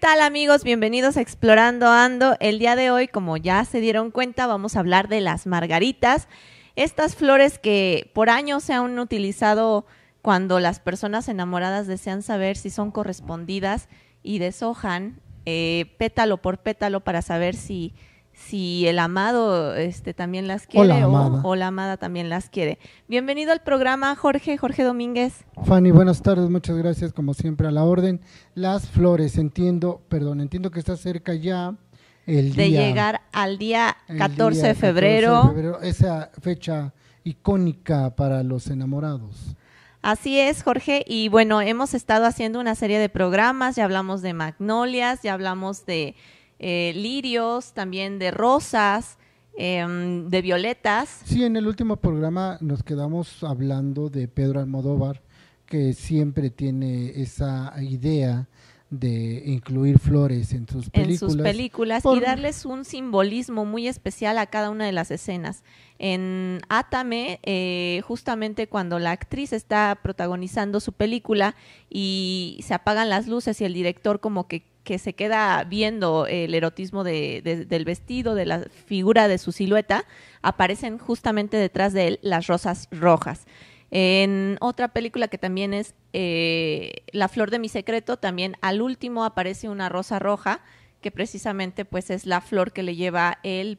tal, amigos? Bienvenidos a Explorando Ando. El día de hoy, como ya se dieron cuenta, vamos a hablar de las margaritas. Estas flores que por años se han utilizado cuando las personas enamoradas desean saber si son correspondidas y deshojan pétalo por pétalo para saber si el amado también las quiere o la amada también las quiere. Bienvenido al programa, Jorge Domínguez. Fanny, buenas tardes, muchas gracias, como siempre a la orden. Las flores, entiendo que está cerca ya el día. De llegar al día 14 de febrero. Esa fecha icónica para los enamorados. Así es, Jorge, y bueno, hemos estado haciendo una serie de programas, ya hablamos de magnolias, ya hablamos de lirios, también de rosas, de violetas. Sí, en el último programa nos quedamos hablando de Pedro Almodóvar, que siempre tiene esa idea de incluir flores en sus películas. Y darles un simbolismo muy especial a cada una de las escenas. En Átame, justamente cuando la actriz está protagonizando su película y se apagan las luces y el director como que se queda viendo el erotismo del vestido, de la figura de su silueta, aparecen justamente detrás de él las rosas rojas. En otra película que también es La flor de mi secreto, también al último aparece una rosa roja, que precisamente pues es la flor que le lleva el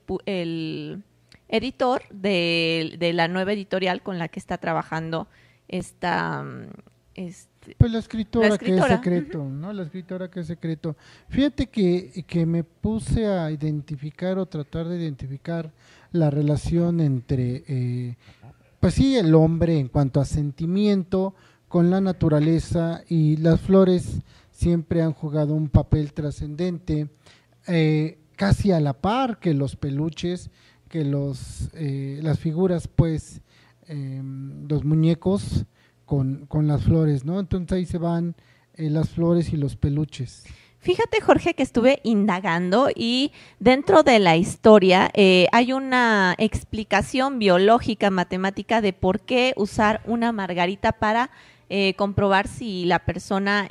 editor de la nueva editorial con la que está trabajando pues la escritora que es secreto, ¿no? La escritora que es secreto. Fíjate que me puse a identificar o tratar de identificar la relación entre, pues sí, el hombre en cuanto a sentimiento con la naturaleza, y las flores siempre han jugado un papel trascendente, casi a la par que los peluches, que las figuras, pues, los muñecos con las flores, ¿no? Entonces ahí se van las flores y los peluches. Fíjate, Jorge, que estuve indagando y dentro de la historia hay una explicación biológica, matemática, de por qué usar una margarita para comprobar si la persona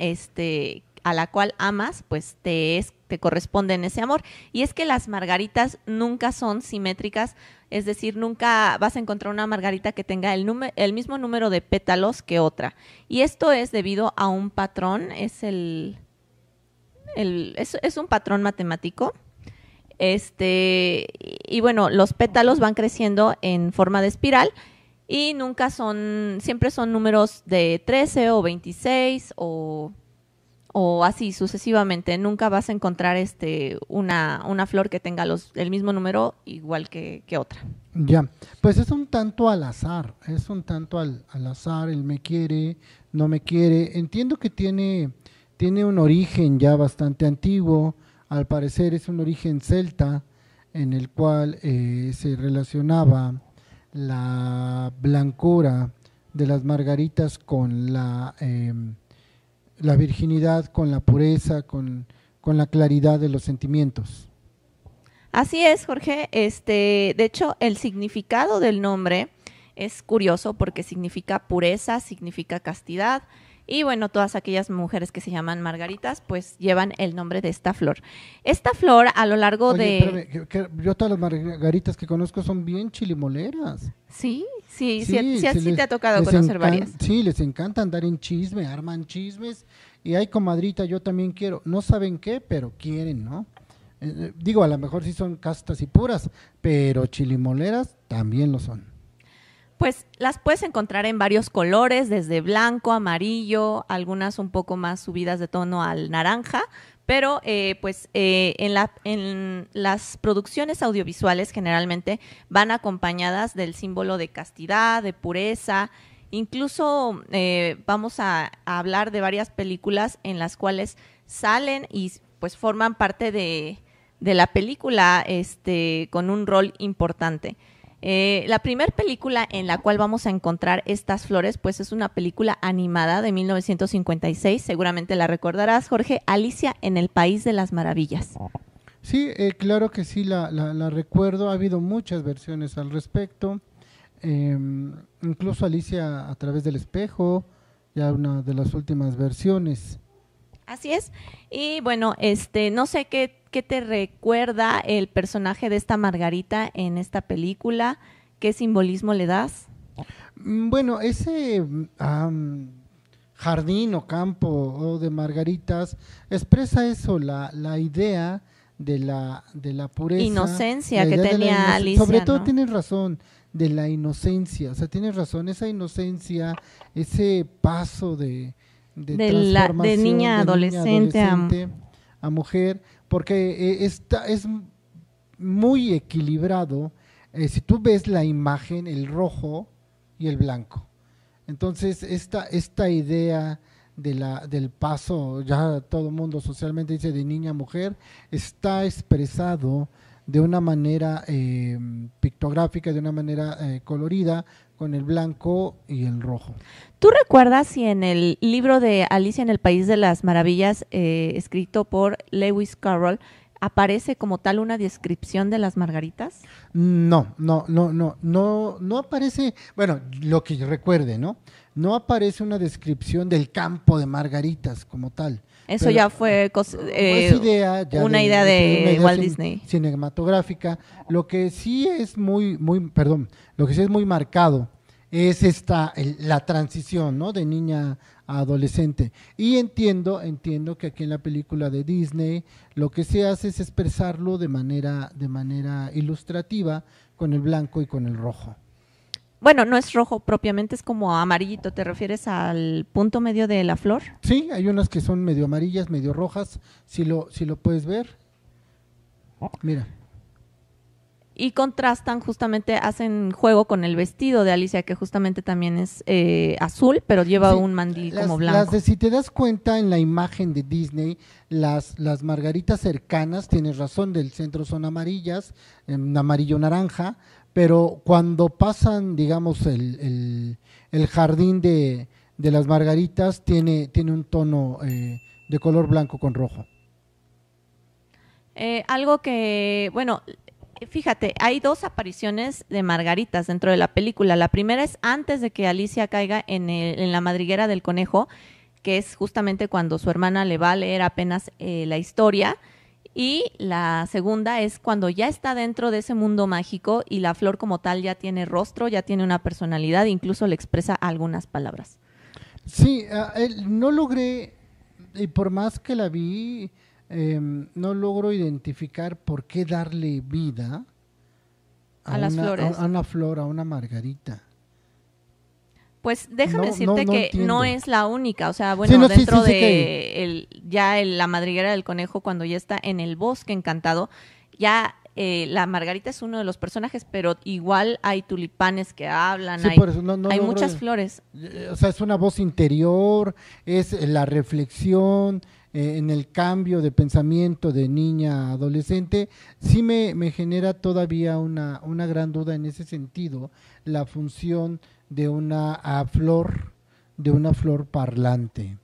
a la cual amas, pues te corresponde en ese amor. Y es que las margaritas nunca son simétricas, es decir, nunca vas a encontrar una margarita que tenga el mismo número de pétalos que otra. Y esto es debido a un patrón, es un patrón matemático. Y bueno, los pétalos van creciendo en forma de espiral y siempre son números de 13 o 26 o así sucesivamente. Nunca vas a encontrar una flor que tenga el mismo número igual que otra. Ya, pues es un tanto al azar, al azar, el me quiere, no me quiere. Entiendo que tiene un origen ya bastante antiguo, al parecer es un origen celta, en el cual se relacionaba la blancura de las margaritas con la virginidad, con la pureza, con la claridad de los sentimientos. Así es, Jorge. De hecho, el significado del nombre es curioso porque significa pureza, significa castidad. Y bueno, todas aquellas mujeres que se llaman margaritas, pues llevan el nombre de esta flor. Esta flor a lo largo yo todas las margaritas que conozco son bien chilimoleras. Sí, te ha tocado conocer varias. Sí, les encanta andar en chisme, arman chismes. Y hay comadrita, yo también quiero. No saben qué, pero quieren, ¿no? Digo, a lo mejor sí son castas y puras, pero chilimoleras también lo son. Pues las puedes encontrar en varios colores, desde blanco, amarillo, algunas un poco más subidas de tono al naranja, pero en las producciones audiovisuales generalmente van acompañadas del símbolo de castidad, de pureza. Incluso vamos a hablar de varias películas en las cuales salen y pues forman parte de la película con un rol importante. La primera película en la cual vamos a encontrar estas flores, pues es una película animada de 1956, seguramente la recordarás, Jorge, Alicia en el País de las Maravillas. Sí, claro que sí, la recuerdo, ha habido muchas versiones al respecto, incluso Alicia a través del espejo, ya una de las últimas versiones. Así es. Y bueno, no sé qué te recuerda el personaje de esta Margarita en esta película. ¿Qué simbolismo le das? Bueno, ese jardín o campo o de margaritas expresa eso, la idea de la pureza. Inocencia que tenía Alicia. Sobre todo, ¿no? Tienes razón, de la inocencia. O sea, tienes razón, esa inocencia, ese paso de transformación, de niña adolescente, a mujer, porque es muy equilibrado. Si tú ves la imagen, el rojo y el blanco. Entonces, esta idea del paso, ya todo el mundo socialmente dice de niña a mujer, está expresado de una manera pictográfica, de una manera colorida, con el blanco y el rojo. ¿Tú recuerdas si en el libro de Alicia en el País de las Maravillas, escrito por Lewis Carroll, ¿aparece como tal una descripción de las margaritas? No aparece, bueno, lo que yo recuerde, ¿no? No aparece una descripción del campo de margaritas como tal. Eso pero, ya fue una idea de Walt Disney. Cinematográfica. Lo que sí es muy marcado es la transición, ¿no? De niña a adolescente. Y entiendo que aquí en la película de Disney lo que se hace es expresarlo de manera ilustrativa con el blanco y con el rojo. Bueno, no es rojo propiamente, es como amarillito. ¿Te refieres al punto medio de la flor? Sí, hay unas que son medio amarillas, medio rojas, si lo puedes ver. Mira. Y contrastan, justamente hacen juego con el vestido de Alicia, que justamente también es azul, pero lleva un mandil como blanco. Si te das cuenta, en la imagen de Disney, las margaritas cercanas, tienes razón, del centro son amarillas, en amarillo-naranja, pero cuando pasan, digamos, el jardín de las margaritas, tiene un tono de color blanco con rojo. Algo que, bueno… Fíjate, hay dos apariciones de margaritas dentro de la película. La primera es antes de que Alicia caiga en la madriguera del conejo, que es justamente cuando su hermana le va a leer apenas la historia. Y la segunda es cuando ya está dentro de ese mundo mágico y la flor como tal ya tiene rostro, ya tiene una personalidad, incluso le expresa algunas palabras. Sí, no logré, y por más que la vi… no logro identificar por qué darle vida a una flor, a una margarita. Pues déjame decirte que entiendo. No es la única, o sea, bueno, sí, no, dentro sí, de la madriguera del conejo, cuando ya está en el bosque encantado, ya… la Margarita es uno de los personajes, pero igual hay tulipanes que hablan, sí, hay muchas flores. O sea, es una voz interior, es la reflexión en el cambio de pensamiento de niña a adolescente. Sí me genera todavía una gran duda en ese sentido, la función de una flor parlante.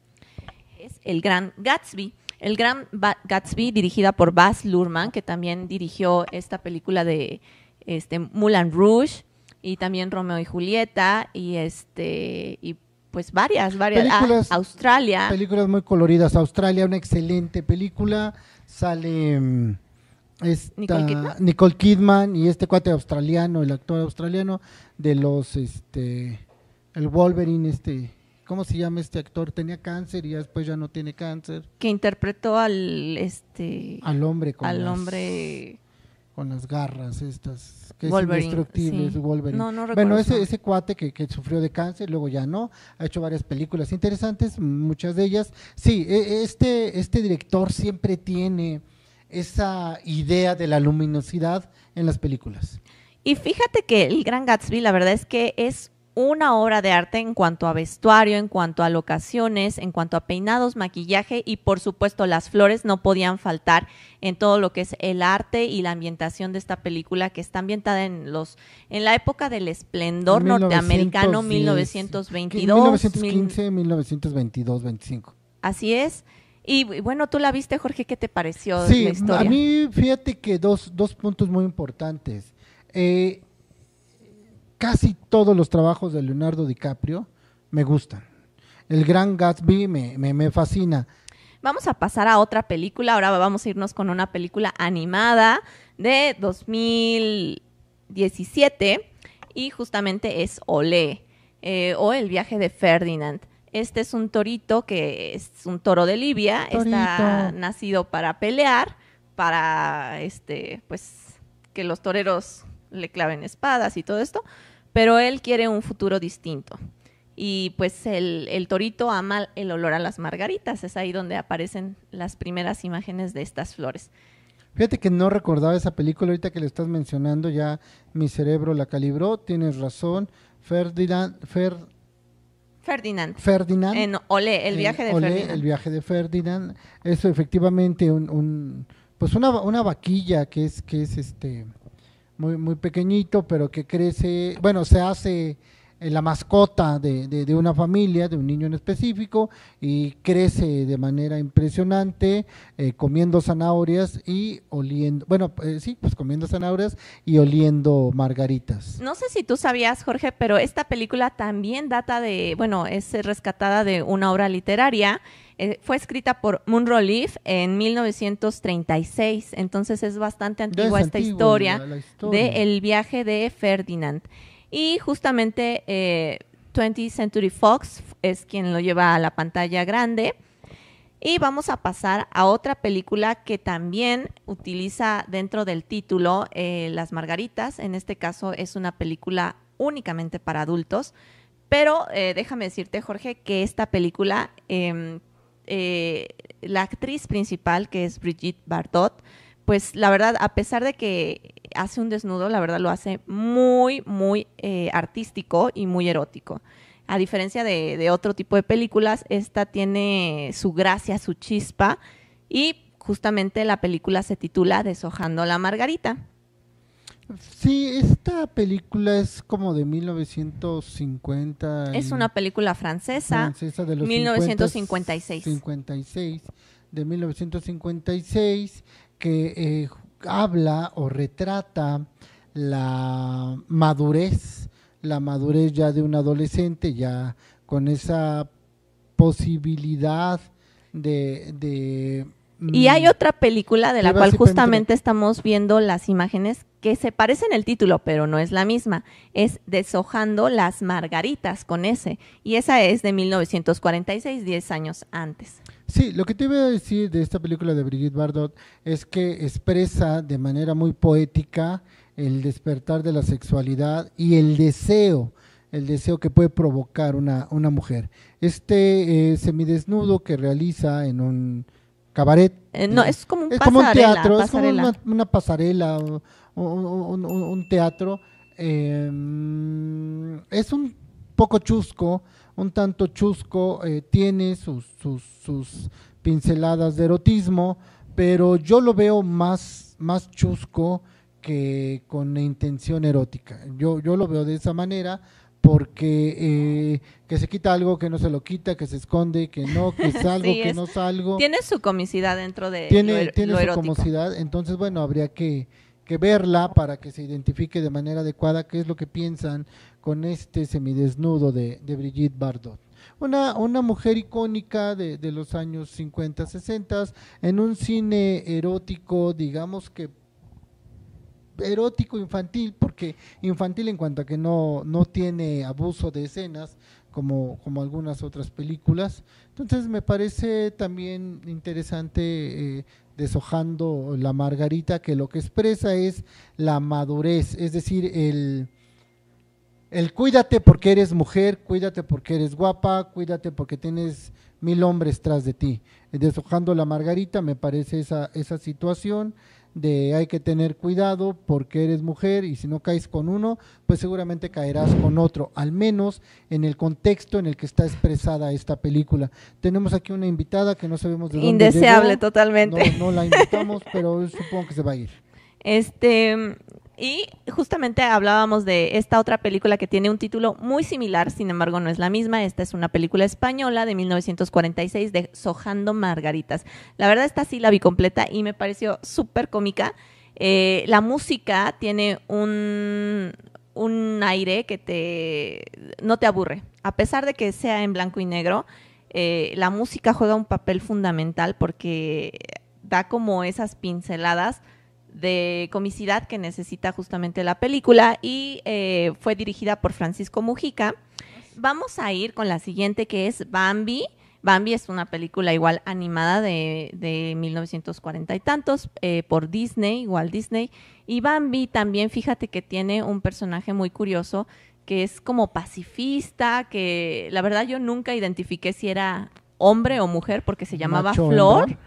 Es El gran Gatsby. El gran Gatsby, dirigida por Baz Luhrmann, que también dirigió esta película de Moulin Rouge, y también Romeo y Julieta, y pues varias películas, Australia. Películas muy coloridas. Australia, una excelente película. Sale Nicole Kidman y este cuate australiano, el actor australiano de los el Wolverine, ¿cómo se llama este actor? Tenía cáncer y después ya no tiene cáncer. Que interpretó al hombre con las garras estas, que Wolverine, es indestructible, sí. Wolverine. No recuerdo. Bueno, ese cuate que sufrió de cáncer, luego ya no, ha hecho varias películas interesantes, muchas de ellas. Sí, este director siempre tiene esa idea de la luminosidad en las películas. Y fíjate que El gran Gatsby, la verdad es que es una obra de arte en cuanto a vestuario, en cuanto a locaciones, en cuanto a peinados, maquillaje y, por supuesto, las flores no podían faltar en todo lo que es el arte y la ambientación de esta película, que está ambientada en la época del esplendor norteamericano, 1922. 1915, 1922, 25. Así es. Y bueno, tú la viste, Jorge, ¿qué te pareció la historia? Sí, a mí, fíjate que dos puntos muy importantes. Casi todos los trabajos de Leonardo DiCaprio me gustan. El gran Gatsby me fascina. Vamos a pasar a otra película. Ahora vamos a irnos con una película animada de 2017 y justamente es Olé, o El viaje de Ferdinand. Este es un torito que es un toro de Libia, está nacido para pelear, para pues que los toreros le claven espadas y todo esto, pero él quiere un futuro distinto. Y pues el torito ama el olor a las margaritas, es ahí donde aparecen las primeras imágenes de estas flores. Fíjate que no recordaba esa película, ahorita que le estás mencionando ya mi cerebro la calibró, tienes razón, Ferdinand. En Olé, el viaje de Ferdinand. El viaje de Ferdinand, eso efectivamente una vaquilla que es muy, muy pequeñito, pero que crece, bueno, se hace la mascota de una familia, de un niño en específico, y crece de manera impresionante comiendo zanahorias y oliendo, comiendo zanahorias y oliendo margaritas. No sé si tú sabías, Jorge, pero esta película también data de, es rescatada de una obra literaria, fue escrita por Munro Leaf en 1936, entonces es bastante antigua esta historia de El viaje de Ferdinand. Y justamente 20th Century Fox es quien lo lleva a la pantalla grande. Y vamos a pasar a otra película que también utiliza dentro del título las margaritas. En este caso es una película únicamente para adultos. Pero déjame decirte, Jorge, que esta película, la actriz principal, que es Brigitte Bardot, pues la verdad, a pesar de que hace un desnudo, la verdad lo hace muy, muy artístico y muy erótico. A diferencia de otro tipo de películas, esta tiene su gracia, su chispa, y justamente la película se titula Deshojando la Margarita. Sí, esta película es como de 1950. Es una película francesa de los 1956. De 1956, que habla o retrata la madurez ya de un adolescente, ya con esa posibilidad de y hay otra película de la cual justamente estamos viendo las imágenes que se parecen el título, pero no es la misma, es Deshojando las Margaritas con ese, y esa es de 1946, 10 años antes. Sí, lo que te iba a decir de esta película de Brigitte Bardot es que expresa de manera muy poética el despertar de la sexualidad y el deseo que puede provocar una mujer. Semidesnudo que realiza en un cabaret. No, es como un teatro, pasarela. Es como una pasarela, un teatro. Es un poco chusco, un tanto chusco, tiene sus pinceladas de erotismo, pero yo lo veo más chusco que con intención erótica. Yo lo veo de esa manera porque que se quita algo, que no se lo quita, que se esconde, que salgo, sí, que no salgo. Tiene su comicidad dentro de lo erótico. Tiene su comicidad, entonces habría que verla para que se identifique de manera adecuada qué es lo que piensan con este semidesnudo de Brigitte Bardot. Una mujer icónica de los años 50, 60, en un cine erótico, digamos que erótico infantil, porque infantil en cuanto a que no tiene abuso de escenas, como algunas otras películas. Entonces me parece también interesante Deshojando la Margarita, que lo que expresa es la madurez, es decir, el cuídate porque eres mujer, cuídate porque eres guapa, cuídate porque tienes 1000 hombres tras de ti. Deshojando la Margarita me parece esa situación de hay que tener cuidado porque eres mujer y si no caes con uno, pues seguramente caerás con otro, al menos en el contexto en el que está expresada esta película. Tenemos aquí una invitada que no sabemos de dónde indeseable llegó. Totalmente. No la invitamos, pero supongo que se va a ir. Y justamente hablábamos de esta otra película que tiene un título muy similar, sin embargo no es la misma. Esta es una película española de 1946, de Deshojando Margaritas. La verdad esta sí la vi completa y me pareció súper cómica. La música tiene un aire que no te aburre, a pesar de que sea en blanco y negro. la música juega un papel fundamental porque da como esas pinceladas de comicidad que necesita justamente la película, y fue dirigida por Francisco Mujica. Vamos a ir con la siguiente, que es Bambi. Bambi es una película igual animada de 1940 y tantos, por Disney, Walt Disney. Y Bambi también, fíjate que tiene un personaje muy curioso, que es como pacifista, que la verdad yo nunca identifiqué si era hombre o mujer, porque se llamaba Flor, hombre.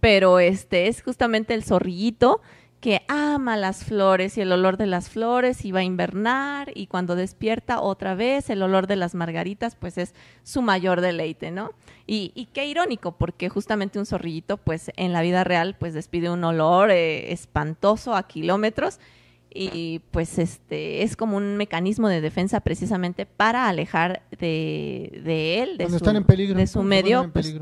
Pero es justamente el zorrillito que ama las flores y el olor de las flores, y va a invernar, y cuando despierta otra vez el olor de las margaritas, pues es su mayor deleite, ¿no? Y qué irónico, porque justamente un zorrillito, pues en la vida real, pues despide un olor espantoso a kilómetros, y pues es como un mecanismo de defensa precisamente para alejar de él, de su medio, pues,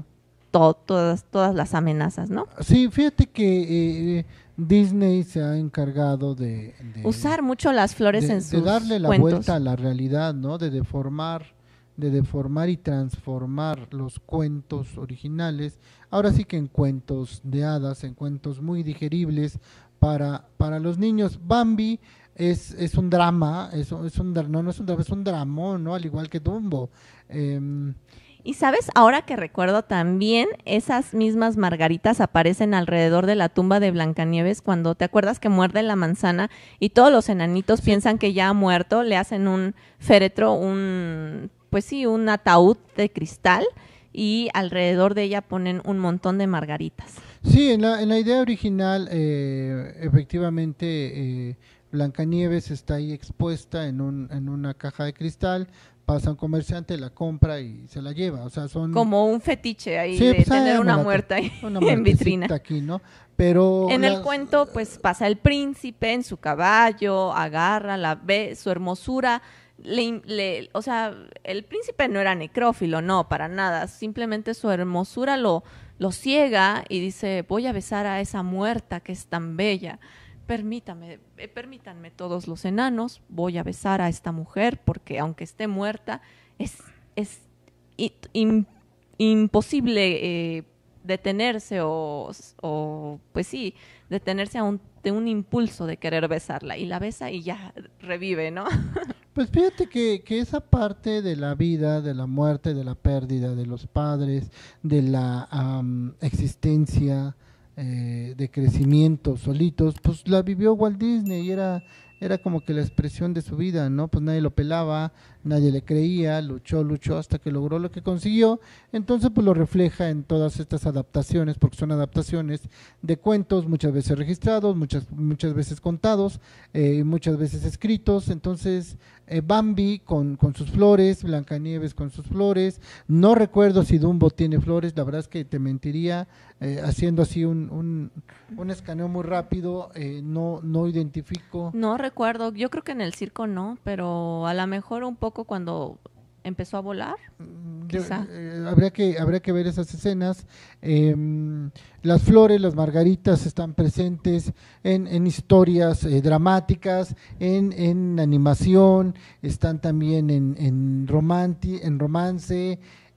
todas las amenazas, ¿no? Sí, fíjate que Disney se ha encargado de usar mucho las flores en sus cuentos. De darle la vuelta a la realidad, ¿no? De deformar y transformar los cuentos originales, ahora sí que en cuentos de hadas, en cuentos muy digeribles para los niños. Bambi es un drama, es un dramón, ¿no? Al igual que Dumbo. Y sabes, ahora que recuerdo también, esas mismas margaritas aparecen alrededor de la tumba de Blancanieves cuando, ¿te acuerdas que muerde la manzana? Y todos los enanitos piensan que ya ha muerto, le hacen un féretro, un ataúd de cristal, y alrededor de ella ponen un montón de margaritas. Sí, en la idea original, efectivamente, Blancanieves está ahí expuesta en una caja de cristal. Pasa un comerciante, la compra y se la lleva, o sea, son… Como un fetiche ahí, sí, de pues, tener una muerta ahí en vitrina. Aquí, ¿no? Pero en el cuento, pues, pasa el príncipe en su caballo, agarra, la ve, su hermosura… o sea, el príncipe no era necrófilo, no, para nada, simplemente su hermosura lo ciega y dice, voy a besar a esa muerta que es tan bella. Permítanme todos los enanos, voy a besar a esta mujer porque aunque esté muerta es imposible detenerse o pues sí, detenerse de un impulso de querer besarla, y la besa y ya revive, ¿no? Pues fíjate que esa parte de la vida, de la muerte, de la pérdida de los padres, de la existencia, de crecimiento solitos, pues la vivió Walt Disney y era como que la expresión de su vida, ¿no? Pues nadie lo pelaba, nadie le creía, luchó hasta que logró lo que consiguió. Entonces pues lo refleja en todas estas adaptaciones, porque son adaptaciones de cuentos, muchas veces registrados, muchas veces contados, muchas veces escritos. Entonces Bambi con sus flores, Blancanieves con sus flores, no recuerdo si Dumbo tiene flores, la verdad es que te mentiría, haciendo así un escaneo muy rápido, no identifico. No recuerdo, yo creo que en el circo no, pero a lo mejor un poco cuando empezó a volar, quizá. Habría que ver esas escenas. Las flores, las margaritas están presentes en historias dramáticas, en animación, están también en romance,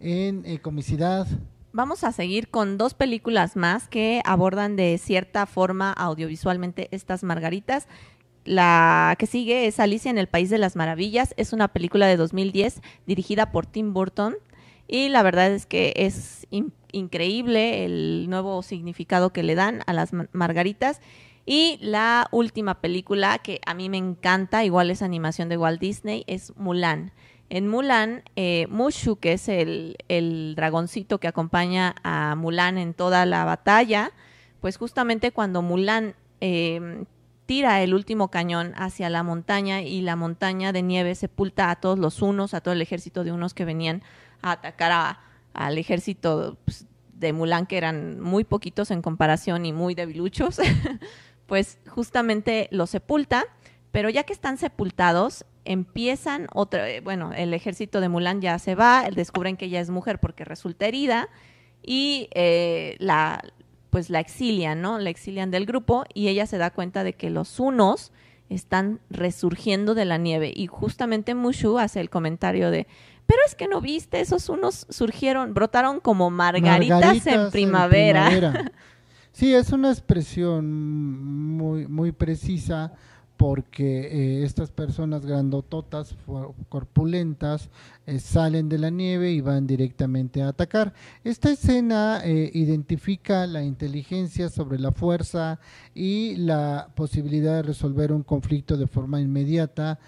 en comicidad. Vamos a seguir con dos películas más que abordan de cierta forma audiovisualmente estas margaritas. La que sigue es Alicia en el País de las Maravillas, es una película de 2010 dirigida por Tim Burton, y la verdad es que es increíble el nuevo significado que le dan a las margaritas. Y la última película que a mí me encanta, igual es animación de Walt Disney, es Mulan. En Mulan, Mushu, que es el dragoncito que acompaña a Mulan en toda la batalla, pues justamente cuando Mulan tira el último cañón hacia la montaña y la montaña de nieve sepulta a todos los hunos, a todo el ejército de hunos que venían a atacar al ejército pues, de Mulan, que eran muy poquitos en comparación y muy debiluchos, pues justamente los sepulta, pero ya que están sepultados, empiezan el ejército de Mulan ya se va, descubren que ella es mujer porque resulta herida y la exilian, ¿no? La exilian del grupo y ella se da cuenta de que los hunos están resurgiendo de la nieve, y justamente Mushu hace el comentario de pero es que no viste, esos unos surgieron, brotaron como margaritas en primavera. Sí, es una expresión muy, muy precisa, porque estas personas grandototas, corpulentas, salen de la nieve y van directamente a atacar. Esta escena identifica la inteligencia sobre la fuerza y la posibilidad de resolver un conflicto de forma inmediata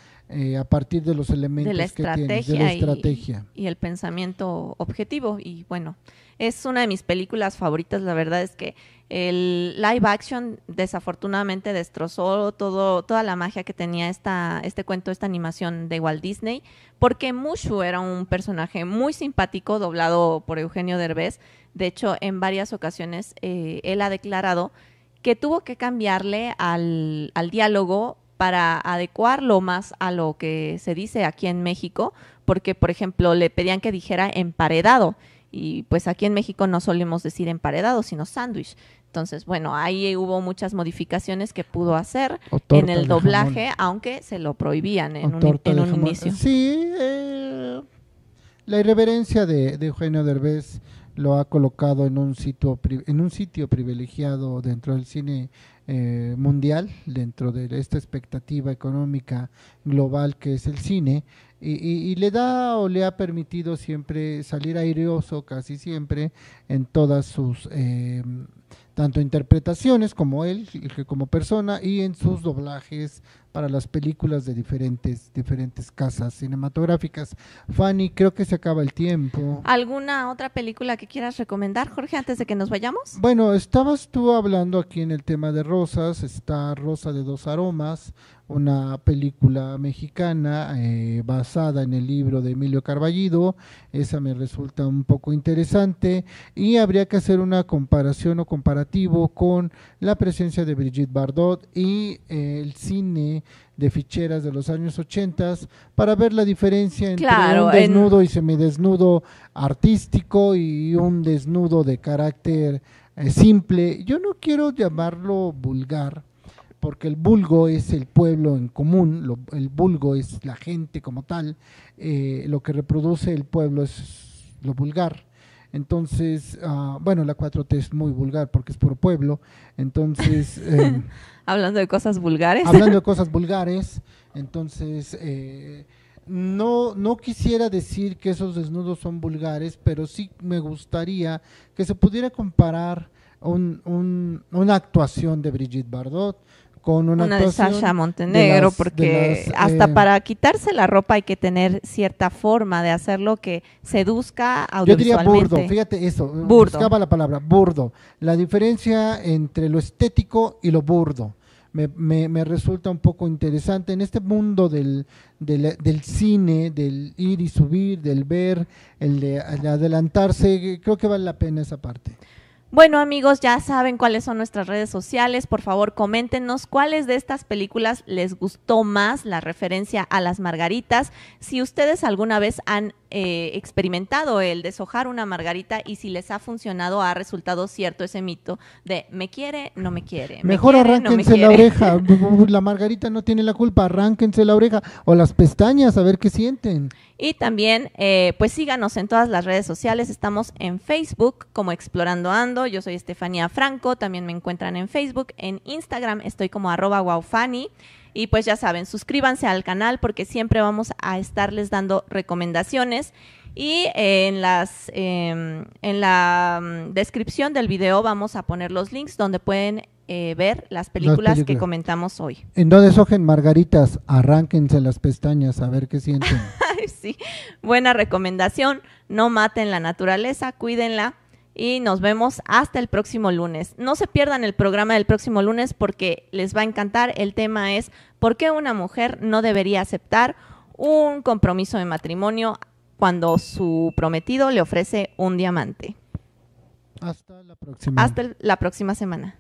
a partir de los elementos que tiene, de la estrategia. Y el pensamiento objetivo. Y bueno, es una de mis películas favoritas, la verdad es que el live action desafortunadamente destrozó toda la magia que tenía este cuento, esta animación de Walt Disney, porque Mushu era un personaje muy simpático, doblado por Eugenio Derbez. De hecho, en varias ocasiones él ha declarado que tuvo que cambiarle al diálogo para adecuarlo más a lo que se dice aquí en México, porque, por ejemplo, le pedían que dijera emparedado, y pues aquí en México no solemos decir emparedado, sino sándwich. Entonces, bueno, ahí hubo muchas modificaciones que pudo hacer en el doblaje, aunque se lo prohibían en un inicio. Sí, la irreverencia de Eugenio Derbez lo ha colocado en un sitio privilegiado dentro del cine mundial, dentro de esta expectativa económica global que es el cine, y le da o le ha permitido siempre salir aireoso casi siempre en todas sus tanto interpretaciones como él como persona y en sus doblajes para las películas de diferentes casas cinematográficas. Fanny, creo que se acaba el tiempo. ¿Alguna otra película que quieras recomendar, Jorge, antes de que nos vayamos? Bueno, estabas tú hablando aquí en el tema de rosas, está Rosa de dos aromas, una película mexicana basada en el libro de Emilio Carballido. Esa me resulta un poco interesante y habría que hacer una comparación o comparativo con la presencia de Brigitte Bardot y el cine de ficheras de los años 80 para ver la diferencia entre un desnudo y semidesnudo artístico y un desnudo de carácter simple. Yo no quiero llamarlo vulgar, porque el vulgo es el pueblo en común, el vulgo es la gente como tal, lo que reproduce el pueblo es lo vulgar. Entonces, bueno, la 4T es muy vulgar porque es por pueblo, entonces… hablando de cosas vulgares. Hablando de cosas vulgares, entonces… No quisiera decir que esos desnudos son vulgares, pero sí me gustaría que se pudiera comparar una actuación de Brigitte Bardot con una actuación de Sasha Montenegro, porque hasta para quitarse la ropa hay que tener cierta forma de hacerlo que seduzca audiovisualmente. Yo diría burdo, fíjate eso, buscaba la palabra burdo, la diferencia entre lo estético y lo burdo. Me resulta un poco interesante en este mundo del cine, del ir y subir, del ver, el de adelantarse. Creo que vale la pena esa parte. Bueno, amigos, ya saben cuáles son nuestras redes sociales. Por favor, coméntenos cuáles de estas películas les gustó más, la referencia a las margaritas, si ustedes alguna vez han experimentado el deshojar una margarita y si les ha funcionado, ha resultado cierto ese mito de me quiere, no me quiere. Mejor arránquense la oreja, la margarita no tiene la culpa, arránquense la oreja o las pestañas a ver qué sienten. Y también, pues síganos en todas las redes sociales, estamos en Facebook como Explorando Ando, yo soy Estefanía Franco, también me encuentran en Facebook, en Instagram estoy como @wowfanny. Y pues ya saben, suscríbanse al canal porque siempre vamos a estarles dando recomendaciones y en la descripción del video vamos a poner los links donde pueden ver las películas que comentamos hoy. En donde sojen margaritas, arránquense las pestañas a ver qué sienten. Sí, buena recomendación, no maten la naturaleza, cuídenla. Y nos vemos hasta el próximo lunes. No se pierdan el programa del próximo lunes porque les va a encantar. El tema es ¿por qué una mujer no debería aceptar un compromiso de matrimonio cuando su prometido le ofrece un diamante? Hasta la próxima semana.